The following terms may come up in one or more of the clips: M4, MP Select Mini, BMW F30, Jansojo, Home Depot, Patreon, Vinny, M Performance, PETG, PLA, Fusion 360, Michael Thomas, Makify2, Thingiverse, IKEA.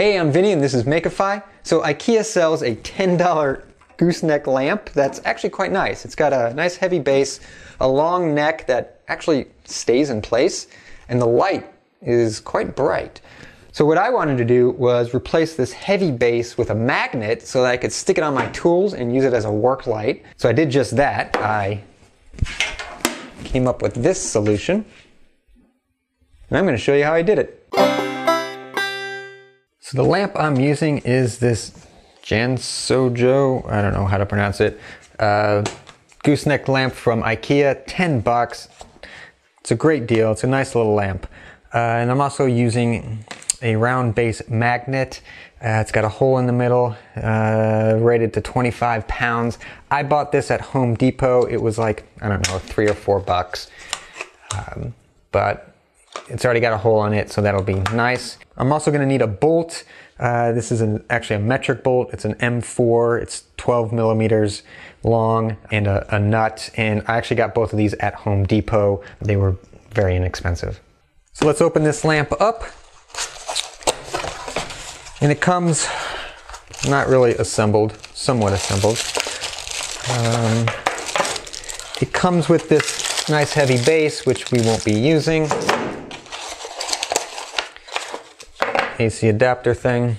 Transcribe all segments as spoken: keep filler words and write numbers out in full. Hey, I'm Vinny and this is Makify. So IKEA sells a ten dollar gooseneck lamp that's actually quite nice. It's got a nice heavy base, a long neck that actually stays in place, and the light is quite bright. So what I wanted to do was replace this heavy base with a magnet so that I could stick it on my tools and use it as a work light. So I did just that. I came up with this solution, and I'm going to show you how I did it. So the lamp I'm using is this Jansojo, I don't know how to pronounce it, uh, gooseneck lamp from IKEA, ten bucks. It's a great deal, it's a nice little lamp. Uh, and I'm also using a round base magnet. Uh, it's got a hole in the middle, uh, rated to twenty-five pounds. I bought this at Home Depot. It was like, I don't know, three or four bucks. Um, but it's already got a hole on it, so that'll be nice. I'm also going to need a bolt. Uh, this is an, actually a metric bolt. It's an M four. It's twelve millimeters long, and a, a nut. And I actually got both of these at Home Depot. They were very inexpensive. So let's open this lamp up. And it comes not really assembled, somewhat assembled. Um, it comes with this nice heavy base, which we won't be using. A C adapter thing.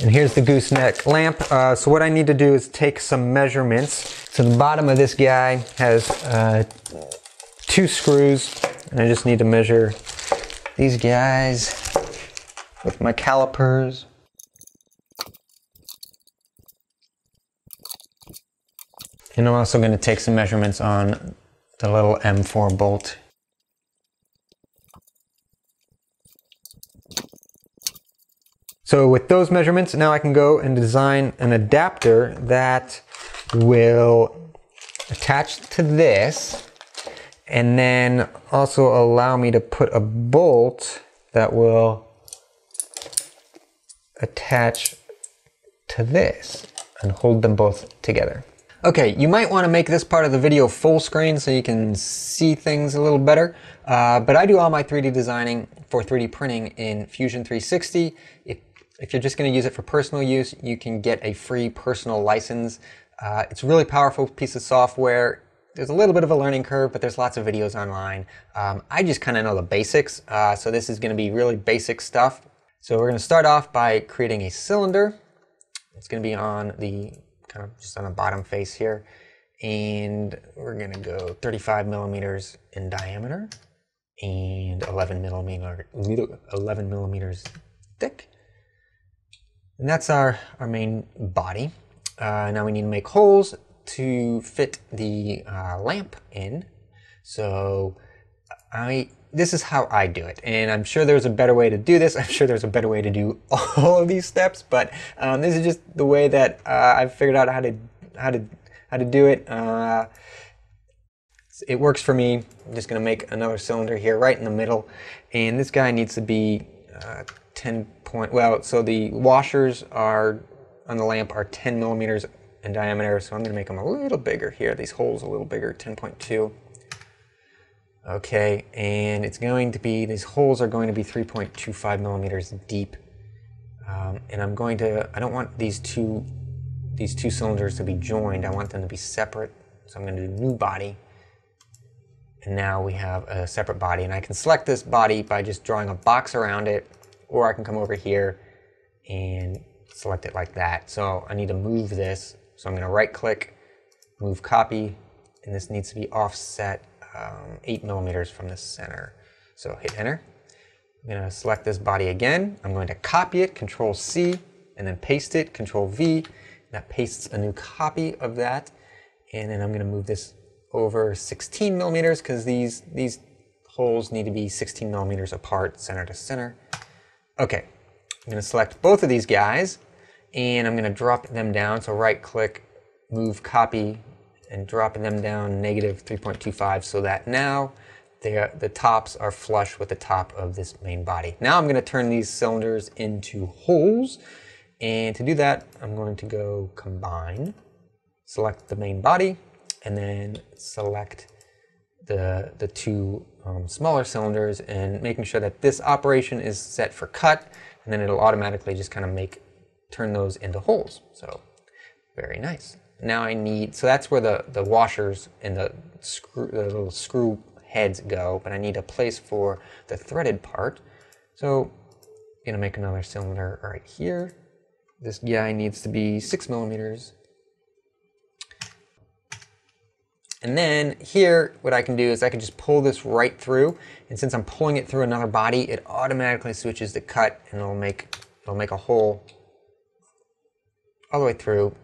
And here's the gooseneck lamp. Uh, so what I need to do is take some measurements. So the bottom of this guy has uh, two screws, and I just need to measure these guys with my calipers. And I'm also going to take some measurements on the little M four bolt. So with those measurements, now I can go and design an adapter that will attach to this and then also allow me to put a bolt that will attach to this and hold them both together. Okay, you might want to make this part of the video full screen so you can see things a little better, uh, but I do all my three D designing for three D printing in Fusion three sixty. It If you're just going to use it for personal use, you can get a free personal license. Uh, it's a really powerful piece of software. There's a little bit of a learning curve, but there's lots of videos online. Um, I just kind of know the basics, uh, so this is going to be really basic stuff. So we're going to start off by creating a cylinder. It's going to be on the kind of just on the bottom face here, and we're going to go thirty-five millimeters in diameter and eleven millimeters thick. And that's our, our main body. Uh, now we need to make holes to fit the uh, lamp in. So I this is how I do it. And I'm sure there's a better way to do this. I'm sure there's a better way to do all of these steps, but um, this is just the way that uh, I've figured out how to, how to, how to do it. Uh, it works for me. I'm just gonna make another cylinder here right in the middle. And this guy needs to be uh, ten point, well, so the washers are on the lamp are ten millimeters in diameter, so I'm going to make them a little bigger here. These holes a little bigger, ten point two. Okay, and it's going to be, these holes are going to be three point two five millimeters deep, um, and I'm going to, I don't want these two, these two cylinders to be joined. I want them to be separate, so I'm going to do new body. And now we have a separate body, and I can select this body by just drawing a box around it. Or I can come over here and select it like that. So I need to move this. So I'm going to right click, move copy, and this needs to be offset um, eight millimeters from the center. So hit enter. I'm going to select this body again. I'm going to copy it, control C, and then paste it, control V. That pastes a new copy of that. And then I'm going to move this over sixteen millimeters because these, these holes need to be sixteen millimeters apart, center to center. Okay, I'm going to select both of these guys, and I'm going to drop them down. So right-click, move, copy, and dropping them down negative three point two five so that now are, the tops are flush with the top of this main body. Now I'm going to turn these cylinders into holes, and to do that, I'm going to go combine, select the main body, and then select the, the two um, smaller cylinders and making sure that this operation is set for cut, and then it'll automatically just kind of make, turn those into holes. So very nice. Now I need, so that's where the, the washers and the, screw, the little screw heads go, but I need a place for the threaded part. So I'm gonna make another cylinder right here. This guy needs to be six millimeters. And then here, what I can do is I can just pull this right through, and since I'm pulling it through another body, it automatically switches to cut, and it'll make, it'll make a hole all the way through.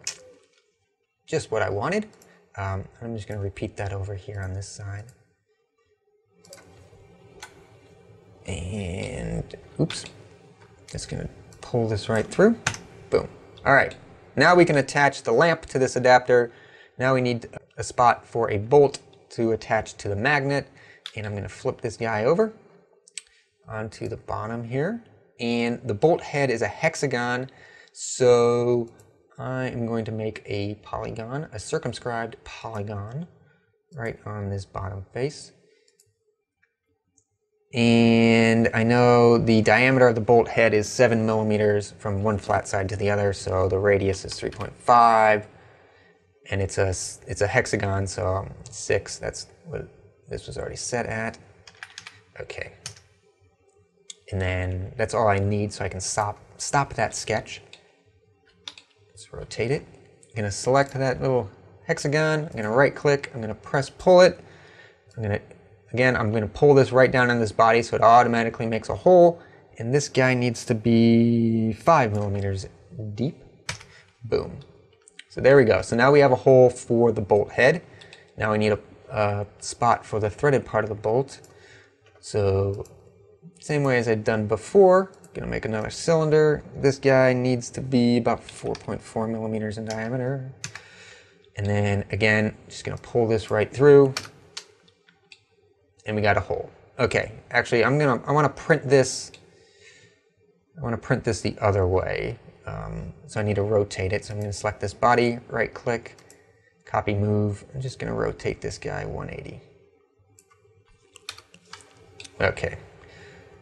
Just what I wanted. Um, I'm just going to repeat that over here on this side. And oops, just going to pull this right through. Boom. All right. Now we can attach the lamp to this adapter. Now we need a spot for a bolt to attach to the magnet. And I'm going to flip this guy over onto the bottom here. And the bolt head is a hexagon. So I am going to make a polygon, a circumscribed polygon, right on this bottom face. And I know the diameter of the bolt head is seven millimeters from one flat side to the other, so the radius is three point five, and it's a, it's a hexagon, so six, that's what this was already set at. Okay. And then that's all I need, so I can stop, stop that sketch. Rotate it. I'm going to select that little hexagon. I'm going to right click. I'm going to press pull it. I'm going to, again, I'm going to pull this right down in this body so it automatically makes a hole. And this guy needs to be five millimeters deep. Boom. So there we go. So now we have a hole for the bolt head. Now we need a, a spot for the threaded part of the bolt. So same way as I'd done before. Gonna make another cylinder. This guy needs to be about four point four millimeters in diameter. And then again, just gonna pull this right through, and we got a hole. Okay, actually, I'm gonna, I wanna print this, I wanna print this the other way. Um, so I need to rotate it. So I'm gonna select this body, right click, copy move. I'm just gonna rotate this guy one eighty. Okay.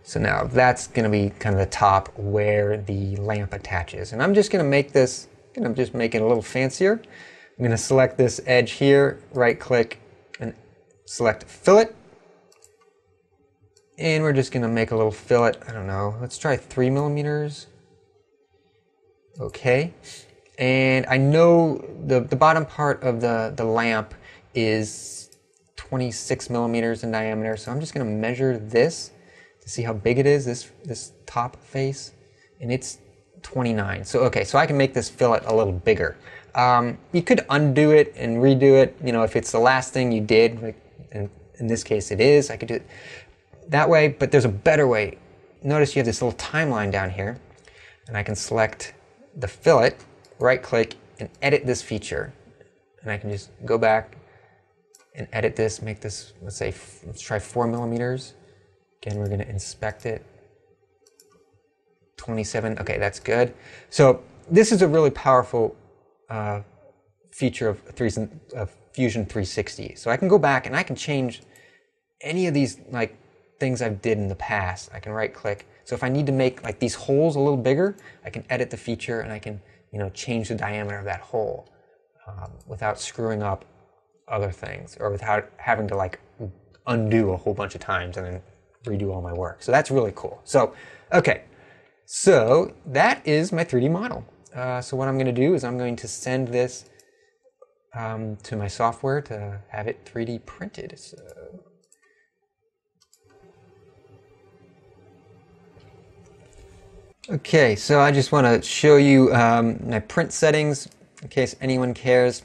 So now that's going to be kind of the top where the lamp attaches. And I'm just going to make this, I'm going to just make it a little fancier. I'm going to select this edge here, right click, and select fillet. And we're just going to make a little fillet. I don't know. Let's try three millimeters. Okay. And I know the, the bottom part of the, the lamp is twenty-six millimeters in diameter. So I'm just going to measure this. To see how big it is, this this top face, and it's twenty-nine. So okay, so I can make this fillet a little bigger. Um, you could undo it and redo it, you know, if it's the last thing you did, like in, in this case it is, I could do it that way, but there's a better way. Notice you have this little timeline down here, and I can select the fillet, right click, and edit this feature. And I can just go back and edit this, make this, let's say, let's try four millimeters. Again, we're going to inspect it. twenty-seven. Okay, that's good. So this is a really powerful uh, feature of, of Fusion three sixty. So I can go back and I can change any of these like things I've did in the past. I can right click. So if I need to make like these holes a little bigger, I can edit the feature and I can, you know, change the diameter of that hole um, without screwing up other things or without having to like undo a whole bunch of times and then redo all my work. So that's really cool. So, okay. So that is my three D model. Uh, so what I'm going to do is I'm going to send this um, to my software to have it three D printed. So, okay. So I just want to show you um, my print settings in case anyone cares.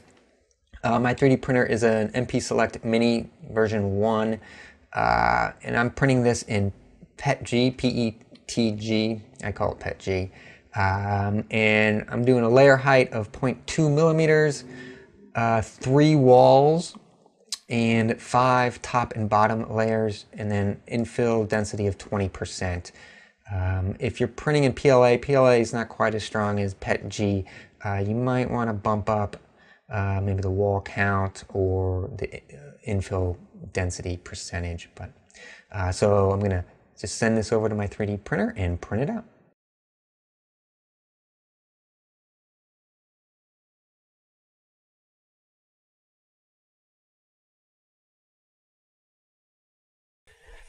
Uh, my three D printer is an M P Select Mini version one. Uh, and I'm printing this in P E T G, P E T G, I call it P E T G, um, and I'm doing a layer height of zero point two millimeters, uh, three walls, and five top and bottom layers, and then infill density of twenty percent. Um, if you're printing in P L A, P L A is not quite as strong as P E T G, uh, you might want to bump up uh, maybe the wall count or the infill density percentage. But uh, so I'm gonna just send this over to my three D printer and print it out.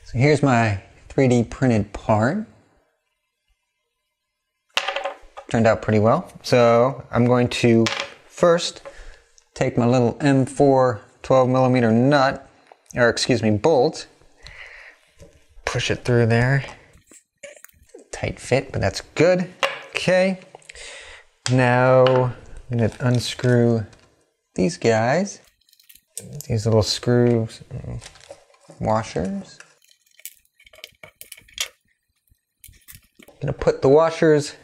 So here's my three D printed part. Turned out pretty well. So I'm going to first take my little M four twelve millimeter nut, or excuse me, bolt, push it through there. Tight fit, but that's good. Okay. Now I'm gonna unscrew these guys, these little screws, washers. I'm gonna put the washers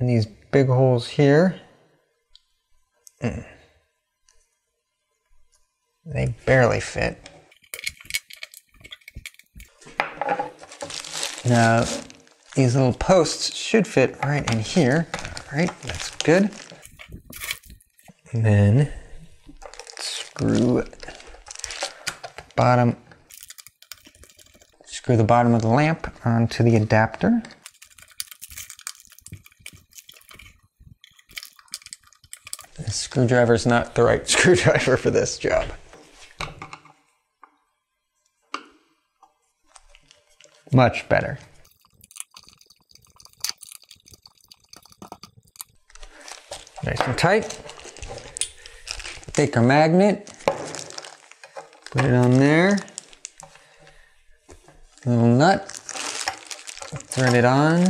in these big holes here. Mm. They barely fit. Now, these little posts should fit right in here. All right, that's good. And then screw the bottom Screw the bottom of the lamp onto the adapter. The screwdriver's not the right screwdriver for this job. Much better. Nice and tight. Take our magnet, put it on there. Little nut, thread it on.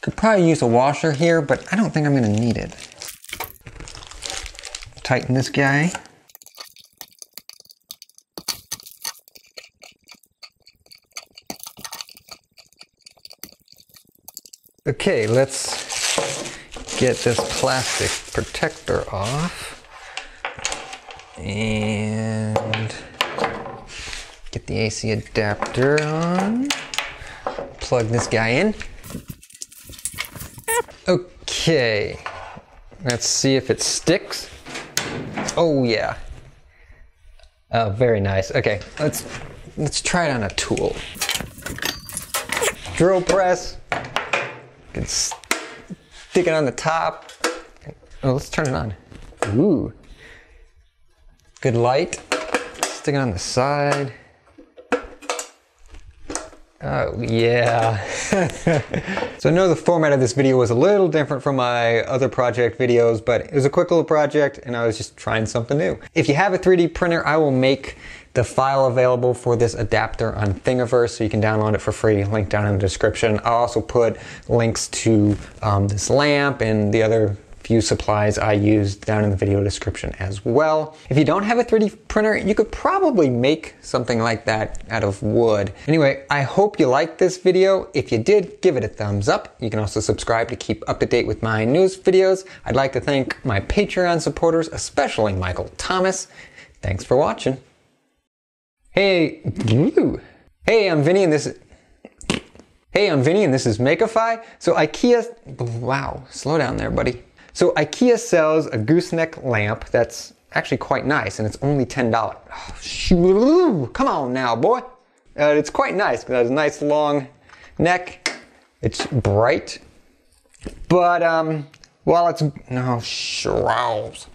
Could probably use a washer here, but I don't think I'm gonna need it. Tighten this guy. Okay, let's get this plastic protector off. And get the A C adapter on, plug this guy in. Okay, let's see if it sticks. Oh yeah, oh, very nice. Okay, let's let's try it on a tool. Drill press, you can stick it on the top. Oh, let's turn it on. Ooh, good light. Stick it on the side. Oh yeah. So I know the format of this video was a little different from my other project videos, but it was a quick little project and I was just trying something new. If you have a three D printer, I will make the file available for this adapter on Thingiverse, so you can download it for free, link down in the description. I'll also put links to um, this lamp and the other few supplies I used down in the video description as well. If you don't have a three D printer, you could probably make something like that out of wood. Anyway, I hope you liked this video. If you did, give it a thumbs up. You can also subscribe to keep up to date with my newest videos. I'd like to thank my Patreon supporters, especially Michael Thomas. Thanks for watching. Hey, ooh. Hey, I'm Vinny and this is... Hey, I'm Vinny and this is Makify. So IKEA... Wow, slow down there, buddy. So IKEA sells a gooseneck lamp that's actually quite nice, and it's only ten dollars. Oh, come on now, boy. Uh, it's quite nice, because it has a nice long neck. It's bright, but um, while it's, no, shrouds.